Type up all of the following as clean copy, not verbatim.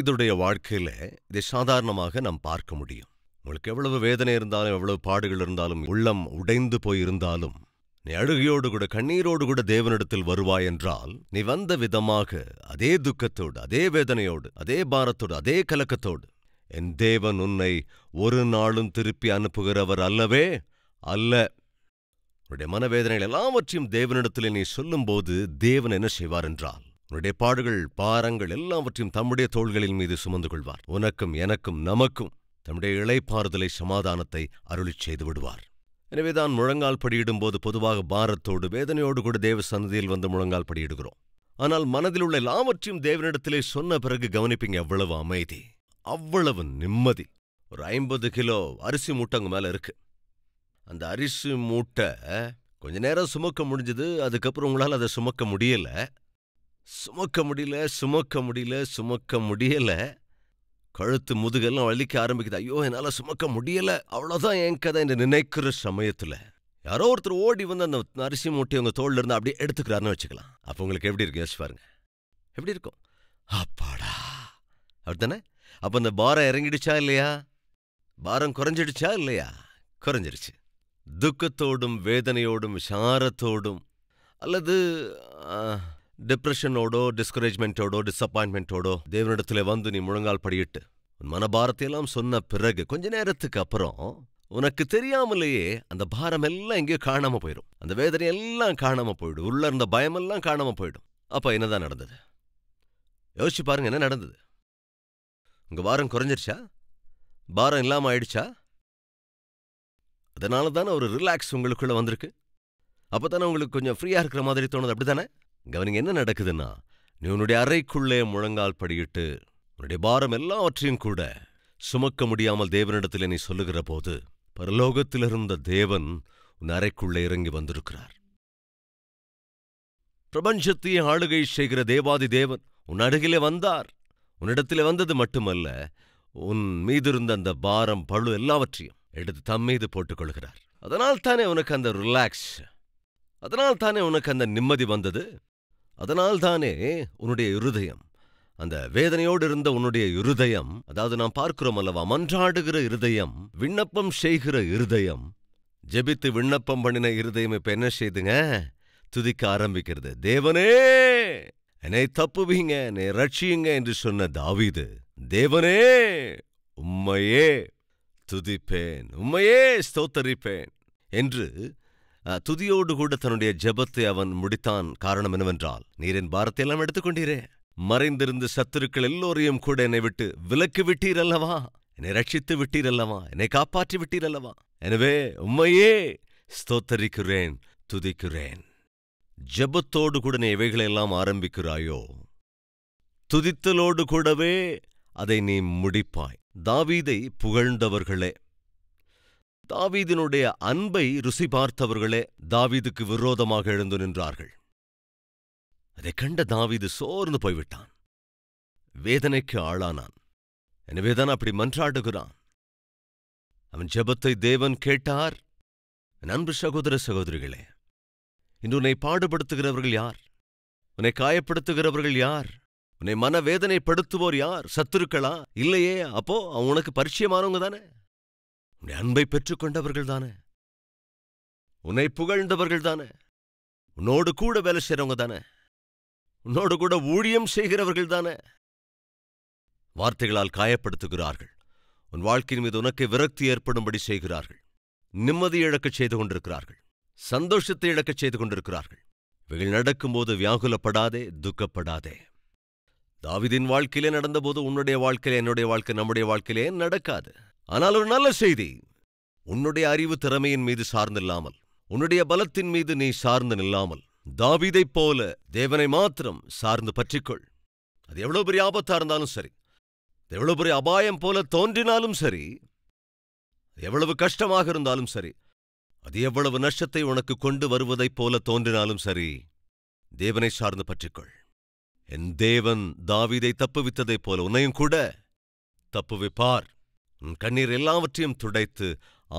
மனிதருடைய வாழ்க்கையில இதை சாதாரணமாக நாம் பார்க்க முடியும். உங்களுக்கு எவ்வளவு வேதனை இருந்தாலும், எவ்வளவு பாடுகள் இருந்தாலும், உள்ளம் உடைந்து போயிருந்தாலும், நீ அழுகையோடு கூட கண்ணீரோடு கூட தேவனிடத்தில் வருவாய் என்றால், நீ வந்த விதமாக அதே துக்கத்தோடு, அதே வேதனையோடு, அதே பாரத்தோடு, அதே கலக்கத்தோடு, என் தேவன் உன்னை ஒரு நாளும் திருப்பி அனுப்புகிறவர் அல்லவே அல்ல. உன்னுடைய மனவேதனைகள் எல்லாவற்றையும் தேவனிடத்தில் நீ சொல்லும்போது தேவன் என்ன செய்வார் என்றால், உன்னுடைய பாடுகள், பாரங்கள் எல்லாவற்றையும் தம்முடைய தோள்களின் மீது சுமந்து கொள்வார். உனக்கும் எனக்கும் நமக்கும் தம்முடைய இளைப்பாறுதலை, சமாதானத்தை அருளிச் செய்து விடுவார். எனவேதான் முழங்கால் படியிடும்போது பொதுவாக பாரத்தோடு, வேதனையோடு கூட தேவ சன்னதியில் வந்து முழங்கால் படியிடுகிறோம். ஆனால் மனதில் உள்ள எல்லாவற்றையும் தேவனிடத்திலே சொன்ன பிறகு கவனிப்பீங்க, அவ்வளவு அமைதி, அவ்வளவு நிம்மதி. ஒரு 50 கிலோ அரிசி மூட்டை அங்கே மேலே இருக்கு. அந்த அரிசி மூட்டை கொஞ்ச நேரம் சுமக்க முடிஞ்சது, அதுக்கப்புறம் உங்களால் அதை சுமக்க முடியல. கழுத்து முதுகெல்லாம் வலிக்க ஆரம்பிக்குது. ஐயோ, என்னால் சுமக்க முடியலை, அவ்வளோதான் என் கதை என்று நினைக்கிற சமயத்தில் யாரோ ஒருத்தர் ஓடி வந்து அந்த அரிசி மூட்டை உங்கள் தோளில் இருந்து அப்படியே எடுத்துக்கிறாருன்னு வச்சுக்கலாம். அப்போ உங்களுக்கு எப்படி இருக்கு யோசிச்சு பாருங்க, எப்படி இருக்கும்? அப்பாடா, அப்படித்தானே? அப்போ அந்த பாரம் இறங்கிடுச்சா இல்லையா? பாரம் குறைஞ்சிடுச்சா இல்லையா? குறைஞ்சிடுச்சு. துக்கத்தோடும், வேதனையோடும், விசாரத்தோடும், அல்லது டிப்ரெஷனோடோ, டிஸ்கரேஜ்மெண்ட்டோடோ, டிஸப்பாயின்ட்மெண்ட்டோடோ தேவனிடத்தில் வந்து நீ முழங்கால் படியிட்டு உன் மனபாரத்தையெல்லாம் சொன்ன பிறகு கொஞ்ச நேரத்துக்கு அப்புறம் உனக்கு தெரியாமலேயே அந்த பாரம் எல்லாம் எங்கேயோ காணாமல் போயிடும். அந்த வேதனையெல்லாம் காணாமல் போயிடும். உள்ளே இருந்த பயமெல்லாம் காணாமல் போயிடும். அப்போ என்னதான் நடந்தது யோசிச்சு பாருங்க. என்ன நடந்தது? உங்கள் பாரம் குறைஞ்சிருச்சா? பாரம் இல்லாமல் ஆயிடுச்சா? அதனால தானே ஒரு ரிலாக்ஸ் உங்களுக்குள்ளே வந்திருக்கு. அப்போ தானே உங்களுக்கு கொஞ்சம் ஃப்ரீயாக இருக்கிற மாதிரி தோணுது, அப்படி தானே? கவனிங்க, என்ன நடக்குதுன்னா, நீ உன்னுடைய அறைக்குள்ளே முழங்கால் படியிட்டு உன்னுடைய பாரம் எல்லாவற்றையும் கூட சுமக்க முடியாமல் தேவனிடத்தில் நீ சொல்லுகிற போது, பரலோகத்திலிருந்த தேவன் உன் அறைக்குள்ளே இறங்கி வந்திருக்கிறார். பிரபஞ்சத்தையே ஆளுகை செய்கிற தேவாதி தேவன் உன் அருகிலே வந்தார். உன்னிடத்தில் வந்தது மட்டுமல்ல, உன் மீதிருந்த அந்த பாரம், பழு எல்லாவற்றையும் எடுத்து தம்மீது போட்டுக்கொள்கிறார். அதனால்தானே உனக்கு அந்த ரிலாக்ஸ், அதனால்தானே உனக்கு அந்த நிம்மதி வந்தது. அதனால்தானே உன்னுடைய இருதயம், அந்த வேதனையோடு இருந்த உன்னுடைய இருதயம், அதாவது நாம் பார்க்கிறோம் அல்லவா, மன்றாடுகிற இருதயம், விண்ணப்பம் செய்கிற இருதயம், ஜெபித்து விண்ணப்பம் பண்ணின இருதயம் இப்போ என்ன செய்துங்க? துதிக்க ஆரம்பிக்கிறது. தேவனே என்னை தப்புவீங்க, என்னை ரட்சியுங்க என்று சொன்ன தாவீது, தேவனே உம்மையே துதிப்பேன், உம்மையே ஸ்தோத்தரிப்பேன் என்று துதியோடு கூட தன்னுடைய ஜெபத்தை அவன் முடித்தான். காரணம் என்னவென்றால், நீரின் பாரத்தை எல்லாம் எடுத்துக்கொண்டீரே, மறைந்திருந்து சத்துருக்கள் எல்லோரையும் கூட என்னை விட்டு விலக்கி விட்டீரல்லவா, என்னை ரட்சித்து விட்டீரல்லவா, என்னை காப்பாற்றி விட்டீரல்லவா, எனவே உம்மையே ஸ்தோத்தரிக்கிறேன், துதிக்கிறேன். ஜெபத்தோடு கூட நீ இவைகளையெல்லாம் ஆரம்பிக்கிறாயோ, துதித்தலோடு கூடவே அதை நீ முடிப்பாய். தாவீதை புகழ்ந்தவர்களே, தாவீதினுடைய அன்பை ருசி பார்த்தவர்களே தாவீதுக்கு விரோதமாக எழுந்து நின்றார்கள். அதை கண்ட தாவீது சோர்ந்து போய்விட்டான், வேதனைக்கு ஆளானான். எனவேதான் அப்படி மன்றாடுகிறான். அவன் ஜெபத்தை தேவன் கேட்டார். அன்பு சகோதர சகோதரிகளே, இன்று உன்னை பாடுபடுத்துகிறவர்கள் யார்? உன்னை காயப்படுத்துகிறவர்கள் யார்? உன்னை மனவேதனைப்படுத்துவோர் யார்? சத்துருக்களா? இல்லையே, அப்போ அவன் உனக்கு பரிச்சயமானவங்க தானே, உன்னை அன்பை பெற்றுக்கொண்டவர்கள் தானே, உன்னை புகழ்ந்தவர்கள் தானே, உன்னோடு கூட வேலை செய்கிறவங்க தானே, உன்னோடு கூட ஊழியம் செய்கிறவர்கள் தானே. வார்த்தைகளால் காயப்படுத்துகிறார்கள். உன் வாழ்க்கையின் மீது உனக்கு விரக்தி ஏற்படும்படி செய்கிறார்கள். நிம்மதி இழக்கச் செய்து கொண்டிருக்கிறார்கள். சந்தோஷத்தை இழக்கச் செய்து கொண்டிருக்கிறார்கள். இவைகள் நடக்கும்போது வியாகுலப்படாதே, துக்கப்படாதே. தாவீதின் வாழ்க்கையிலே நடந்தபோது உன்னுடைய வாழ்க்கையிலே, என்னுடைய வாழ்க்கை, நம்முடைய வாழ்க்கையிலே நடக்காது. ஆனால் ஒரு நல்ல செய்தி, உன்னுடைய அறிவு திறமையின் மீது சார்ந்தில்லாமல், உன்னுடைய பலத்தின் மீது நீ சார்ந்து நில்லாமல், தாவீதைப் போல தேவனை மாத்திரம் சார்ந்து பற்றிக்கொள். அது எவ்வளோ பெரிய ஆபத்தாக இருந்தாலும் சரி, அது எவ்வளோ பெரிய அபாயம் போல தோன்றினாலும் சரி, அது எவ்வளவு கஷ்டமாக இருந்தாலும் சரி, அது எவ்வளவு நஷ்டத்தை உனக்கு கொண்டு வருவதைப் போல தோன்றினாலும் சரி, தேவனை சார்ந்து பற்றிக்கொள். என் தேவன் தாவீதை தப்புவித்ததைப் போல உன்னையும் கூட தப்புவிப்பார். உன் கண்ணீர் எல்லாவற்றையும் துடைத்து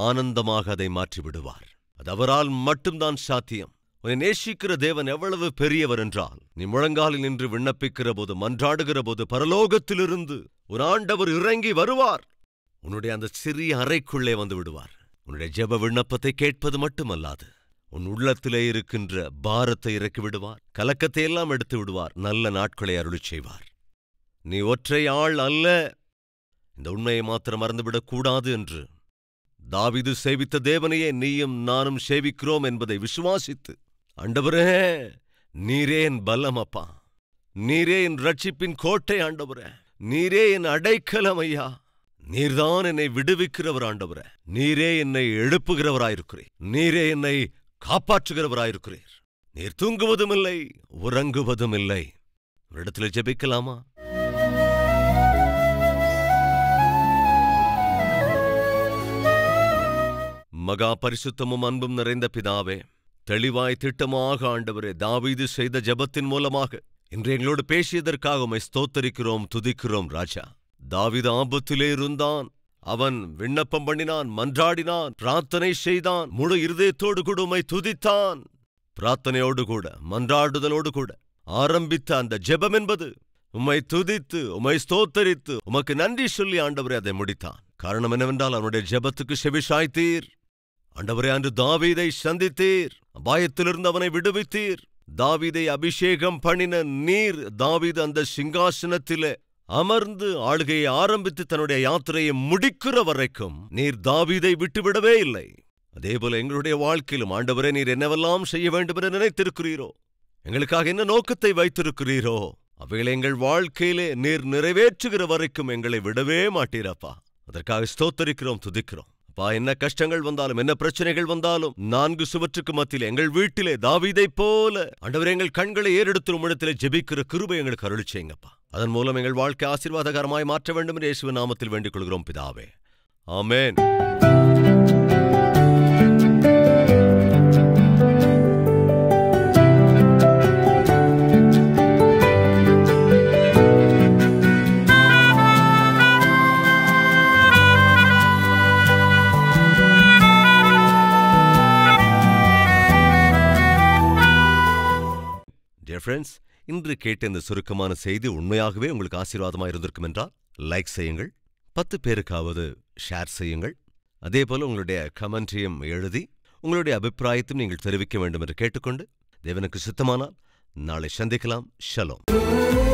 ஆனந்தமாக அதை மாற்றிவிடுவார். அது அவரால் மட்டும்தான் சாத்தியம். உன் நேசிக்கிற தேவன் எவ்வளவு பெரியவர் என்றால், நீ முழங்காலில் நின்று விண்ணப்பிக்கிற போது, மன்றாடுகிற போது, பரலோகத்திலிருந்து ஒரு ஆண்டவர் இறங்கி வருவார். உன்னுடைய அந்த சிறிய அறைக்குள்ளே வந்து விடுவார். உன்னுடைய ஜெப விண்ணப்பத்தை கேட்பது மட்டுமல்லாது, உன் உள்ளத்திலே இருக்கின்ற பாரத்தை இறக்கி விடுவார், கலக்கத்தை எல்லாம் எடுத்து விடுவார், நல்ல நாட்களை அருளி செய்வார். நீ ஒற்றை ஆள் அல்ல. இந்த உண்மையை மாத்திரம் மறந்துவிடக்கூடாது என்று தாவீது சேவித்த தேவனையே நீயும் நானும் சேவிக்கிறோம் என்பதை விசுவாசித்து, ஆண்டவரே நீரே என் பலம் அப்பா, நீரே என் ரட்சிப்பின் கோட்டை ஆண்டவரே, நீரே என் அடைக்கலம் ஐயா, நீர்தான் என்னை விடுவிக்கிறவர் ஆண்டவரே, நீரே என்னை எழுப்புகிறவராயிருக்கிறீர், நீரே என்னை காப்பாற்றுகிறவராயிருக்கிறீர், நீர் தூங்குவதும் இல்லை உறங்குவதும் இல்லை. ஒரு இடத்துல ஜெபிக்கலாமா? மகா பரிசுத்தமும் அன்பும் நிறைந்த பிதாவே, தெளிவாய் திட்டமாக ஆண்டவரே தாவீது செய்த ஜெபத்தின் மூலமாக இன்று எங்களோடு பேசியதற்காக உம்மை ஸ்தோத்தரிக்கிறோம், துதிக்கிறோம் ராஜா. தாவீது ஆபத்திலே இருந்தான். அவன் விண்ணப்பம் பண்ணினான், மன்றாடினான், பிரார்த்தனை செய்தான், முழு இருதயத்தோடு கூட உம்மை துதித்தான். பிரார்த்தனையோடு கூட மன்றாடுதலோடு கூட ஆரம்பித்த அந்த ஜெபம் என்பது உம்மை துதித்து உம்மை ஸ்தோத்தரித்து உமக்கு நன்றி சொல்லி ஆண்டவரே அதை முடித்தான். காரணம் என்னவென்றால் அவனுடைய ஜெபத்துக்கு செவிசாய்த்தீர் ஆண்டவரே. அன்று தாவீதை சந்தித்தீர், அபாயத்திலிருந்து அவனை விடுவித்தீர், தாவீதை அபிஷேகம் பண்ணின நீர். தாவீது அந்த சிங்காசனத்திலே அமர்ந்து ஆளுகையை ஆரம்பித்து தன்னுடைய யாத்திரையை முடிக்கிற வரைக்கும் நீர் தாவீதை விட்டுவிடவே இல்லை. அதேபோல எங்களுடைய வாழ்க்கையிலும் ஆண்டவரே நீர் என்னவெல்லாம் செய்ய வேண்டும் என நினைத்திருக்கிறீரோ, எங்களுக்காக என்ன நோக்கத்தை வைத்திருக்கிறீரோ, அவைகளை எங்கள் வாழ்க்கையிலே நீர் நிறைவேற்றுகிற வரைக்கும் எங்களை விடவே மாட்டீரப்பா. அதற்காக ஸ்தோத்தரிக்கிறோம், துதிக்கிறோம் அப்பா. என்ன கஷ்டங்கள் வந்தாலும், என்ன பிரச்சனைகள் வந்தாலும், நான்கு சுவற்றுக்கு மத்தியிலே எங்கள் வீட்டிலே தாவீதை போல ஆண்டவரே எங்கள் கண்களை ஏறெடுத்து உம்மிடத்திலே ஜெபிக்கிற கிருபை எங்களுக்கு அருளி செய்யுங்கப்பா. அதன் மூலம் எங்கள் வாழ்க்கை ஆசீர்வாதகரமாய் மாற்ற வேண்டும் என்று இயேசுவின் நாமத்தில் வேண்டிக் கொள்கிறோம் பிதாவே, ஆமென். ஃப்ரெண்ட்ஸ், இன்று கேட்ட இந்த சுருக்கமான செய்தி உண்மையாகவே உங்களுக்கு ஆசீர்வாதமாக இருந்திருக்கும் என்றால் லைக் செய்யுங்கள், 10 பேருக்காவது ஷேர் செய்யுங்கள். அதே போல் உங்களுடைய கமெண்ட்டையும் எழுதி உங்களுடைய அபிப்பிராயத்தையும் நீங்கள் தெரிவிக்க வேண்டும் என்று கேட்டுக்கொண்டு, தேவனுக்கு சித்தமானால் நாளை சந்திக்கலாம். ஷலோம்.